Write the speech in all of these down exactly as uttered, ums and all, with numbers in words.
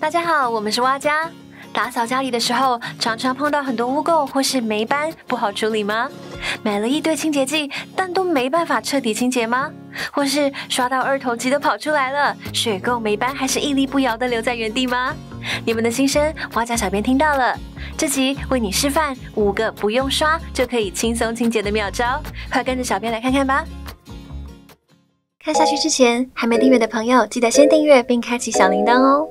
大家好，我们是蛙家。打扫家里的时候，常常碰到很多污垢或是霉斑，不好处理吗？买了一堆清洁剂，但都没办法彻底清洁吗？或是刷到二头肌都跑出来了，水垢霉斑还是屹立不摇的留在原地吗？你们的心声，蛙家小编听到了。这集为你示范五个不用刷就可以轻松清洁的妙招，快跟着小编来看看吧。 看下去之前，还没订阅的朋友记得先订阅并开启小铃铛哦。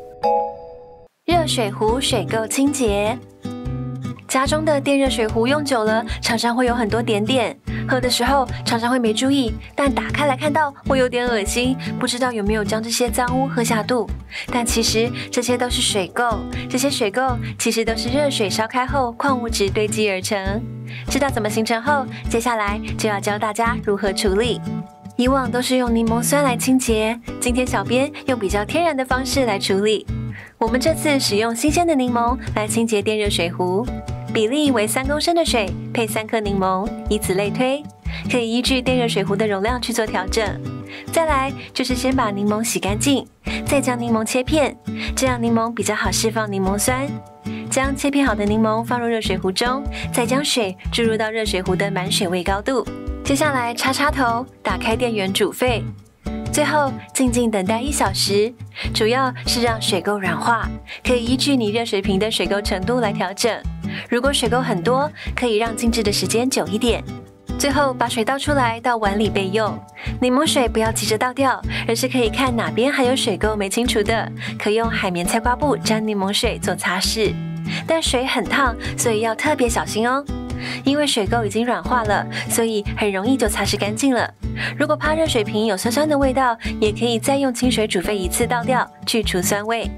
热水壶水垢清洁，家中的电热水壶用久了，常常会有很多点点。喝的时候常常会没注意，但打开来看到会有点恶心，不知道有没有将这些脏污喝下肚。但其实这些都是水垢，这些水垢其实都是热水烧开后矿物质堆积而成。知道怎么形成后，接下来就要教大家如何处理。 以往都是用柠檬酸来清洁，今天小编用比较天然的方式来处理。我们这次使用新鲜的柠檬来清洁电热水壶，比例为三公升的水配三颗柠檬，以此类推，可以依据电热水壶的容量去做调整。再来就是先把柠檬洗干净，再将柠檬切片，这样柠檬比较好释放柠檬酸。将切片好的柠檬放入热水壶中，再将水注入到热水壶的满水位高度。 接下来插插头，打开电源煮沸，最后静静等待一小时，主要是让水垢软化，可以依据你热水瓶的水垢程度来调整。如果水垢很多，可以让静置的时间久一点。最后把水倒出来到碗里备用。柠檬水不要急着倒掉，而是可以看哪边还有水垢没清除的，可用海绵菜瓜布沾柠檬水做擦拭。但水很烫，所以要特别小心哦。 因为水垢已经软化了，所以很容易就擦拭干净了。如果怕热水瓶有酸酸的味道，也可以再用清水煮沸一次倒掉，去除酸味。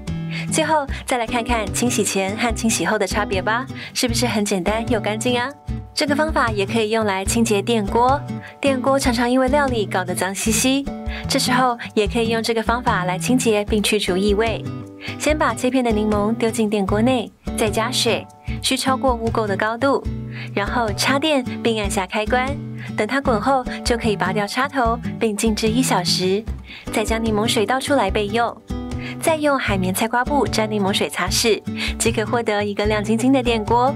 最后再来看看清洗前和清洗后的差别吧，是不是很简单又干净啊？这个方法也可以用来清洁电锅，电锅常常因为料理搞得脏兮兮，这时候也可以用这个方法来清洁并去除异味。先把切片的柠檬丢进电锅内，再加水，需超过污垢的高度。 然后插电并按下开关，等它滚后就可以拔掉插头，并静置一小时，再将柠檬水倒出来备用。再用海绵菜瓜布沾柠檬水擦拭，即可获得一个亮晶晶的电锅。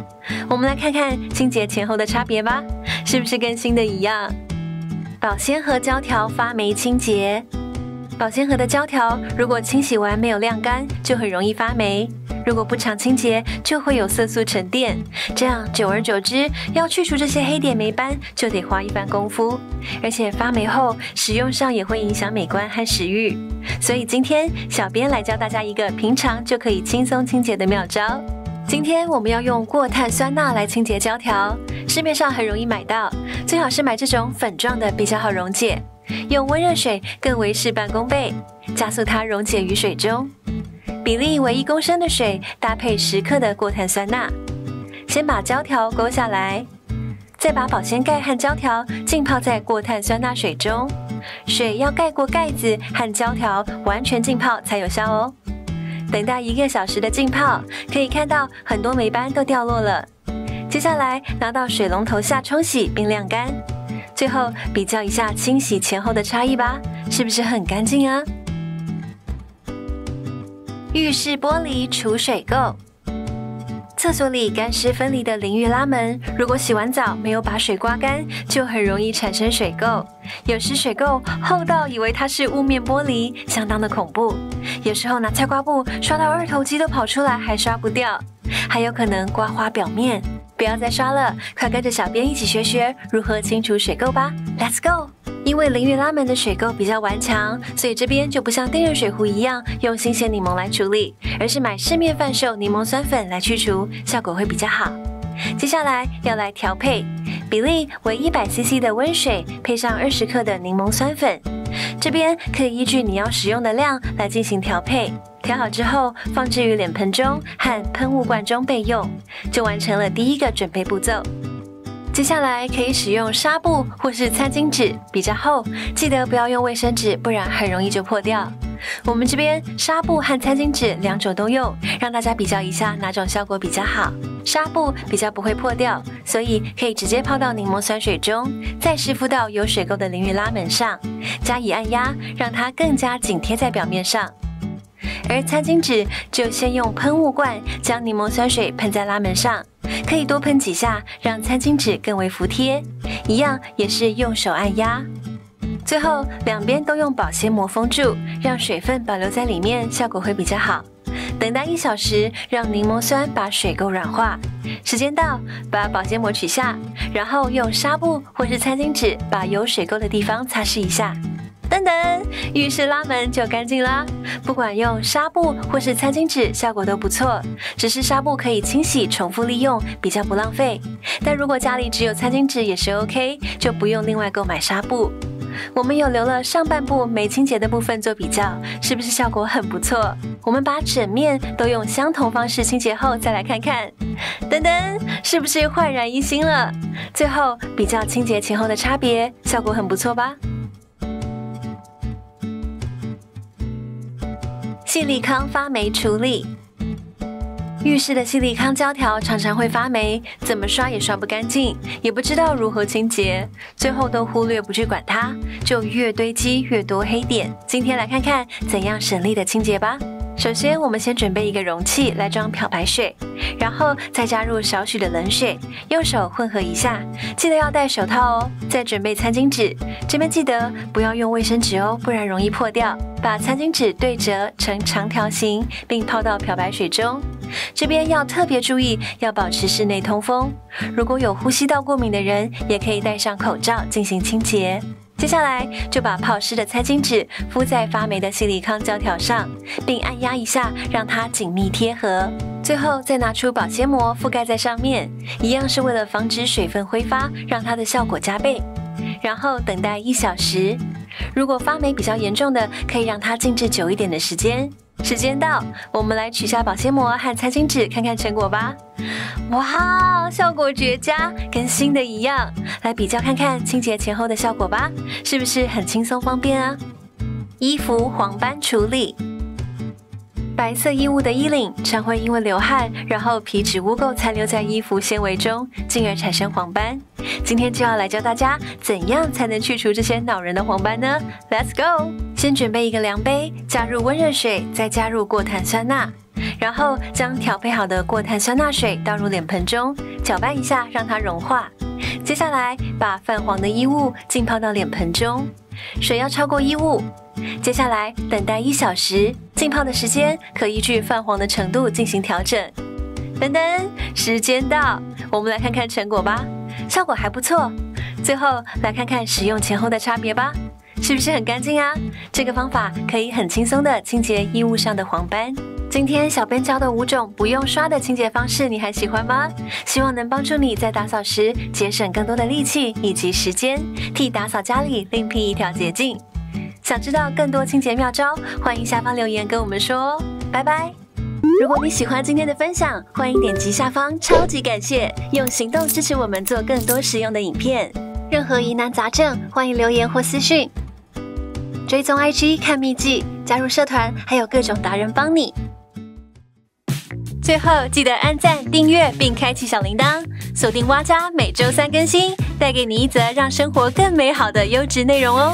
我们来看看清洁前后的差别吧，是不是跟新的一样？保鲜盒胶条发霉清洁，保鲜盒的胶条如果清洗完没有晾干，就很容易发霉。 如果不常清洁，就会有色素沉淀，这样久而久之，要去除这些黑点霉斑，就得花一番功夫。而且发霉后，使用上也会影响美观和食欲。所以今天小编来教大家一个平常就可以轻松清洁的妙招。今天我们要用过碳酸钠来清洁胶条，市面上很容易买到，最好是买这种粉状的比较好溶解，用温热水更为事半功倍，加速它溶解于水中。 比例为一公升的水搭配十克的过碳酸钠，先把胶条勾下来，再把保鲜盖和胶条浸泡在过碳酸钠水中，水要盖过盖子和胶条，完全浸泡才有效哦。等待一个小时的浸泡，可以看到很多霉斑都掉落了。接下来拿到水龙头下冲洗并晾干，最后比较一下清洗前后的差异吧，是不是很干净啊？ 浴室玻璃除水垢，厕所里干湿分离的淋浴拉门，如果洗完澡没有把水刮干，就很容易产生水垢。有时水垢厚到以为它是雾面玻璃，相当的恐怖。有时候拿菜瓜布刷到二头肌都跑出来，还刷不掉，还有可能刮花表面。不要再刷了，快跟着小编一起学学如何清除水垢吧 ！Let's go。 因为淋浴拉门的水垢比较顽强，所以这边就不像电热水壶一样用新鲜柠檬来处理，而是买市面贩售柠檬酸粉来去除，效果会比较好。接下来要来调配，比例为一百 C C 的温水配上二十克的柠檬酸粉，这边可以依据你要使用的量来进行调配。调好之后放置于脸盆中和喷雾罐中备用，就完成了第一个准备步骤。 接下来可以使用纱布或是餐巾纸，比较厚，记得不要用卫生纸，不然很容易就破掉。我们这边纱布和餐巾纸两种都用，让大家比较一下哪种效果比较好。纱布比较不会破掉，所以可以直接泡到柠檬酸水中，再湿敷到有水垢的淋浴拉门上，加以按压，让它更加紧贴在表面上。而餐巾纸就先用喷雾罐将柠檬酸水喷在拉门上，可以多喷几下，让餐巾纸更为服帖。一样也是用手按压。 最后，两边都用保鲜膜封住，让水分保留在里面，效果会比较好。等待一小时，让柠檬酸把水垢软化。时间到，把保鲜膜取下，然后用纱布或是餐巾纸把有水垢的地方擦拭一下。噔噔，浴室拉门就干净啦。不管用纱布或是餐巾纸，效果都不错。只是纱布可以清洗、重复利用，比较不浪费。但如果家里只有餐巾纸也是 OK， 就不用另外购买纱布。 我们有留了上半部没清洁的部分做比较，是不是效果很不错？我们把整面都用相同方式清洁后，再来看看，噔噔，是不是焕然一新了？最后比较清洁前后的差别，效果很不错吧？细粒糠发霉处理。 浴室的细粒糠胶条常常会发霉，怎么刷也刷不干净，也不知道如何清洁，最后都忽略不去管它，就越堆积越多黑点。今天来看看怎样省力的清洁吧。首先，我们先准备一个容器来装漂白水，然后再加入少许的冷水，用手混合一下，记得要戴手套哦。再准备餐巾纸，这边记得不要用卫生纸哦，不然容易破掉。把餐巾纸对折成长条形，并泡到漂白水中。 这边要特别注意，要保持室内通风。如果有呼吸道过敏的人，也可以戴上口罩进行清洁。接下来就把泡湿的餐巾纸敷在发霉的细粒糠胶条上，并按压一下，让它紧密贴合。最后再拿出保鲜膜覆盖在上面，一样是为了防止水分挥发，让它的效果加倍。然后等待一小时。如果发霉比较严重的，可以让它静置久一点的时间。 时间到，我们来取下保鲜膜和餐巾纸，看看成果吧。哇，效果绝佳，跟新的一样。来比较看看清洁前后的效果吧，是不是很轻松方便啊？衣服黄斑处理。 白色衣物的衣领常会因为流汗，然后皮脂污垢残留在衣服纤维中，进而产生黄斑。今天就要来教大家怎样才能去除这些恼人的黄斑呢 ？Let's go！ 先准备一个量杯，加入温热水，再加入过碳酸钠，然后将调配好的过碳酸钠水倒入脸盆中，搅拌一下，让它融化。接下来把泛黄的衣物浸泡到脸盆中，水要超过衣物。 接下来等待一小时，浸泡的时间可依据泛黄的程度进行调整。等等，时间到，我们来看看成果吧，效果还不错。最后来看看使用前后的差别吧，是不是很干净啊？这个方法可以很轻松地清洁衣物上的黄斑。今天小编教的五种不用刷的清洁方式，你还喜欢吗？希望能帮助你在打扫时节省更多的力气以及时间，替打扫家里另辟一条捷径。 想知道更多清洁妙招，欢迎下方留言跟我们说哦，拜拜！如果你喜欢今天的分享，欢迎点击下方超级感谢，用行动支持我们做更多实用的影片。任何疑难杂症，欢迎留言或私讯。追踪 I G 看秘籍，加入社团，还有各种达人帮你。最后记得按赞、订阅并开启小铃铛，锁定蛙家每周三更新，带给你一则让生活更美好的优质内容哦。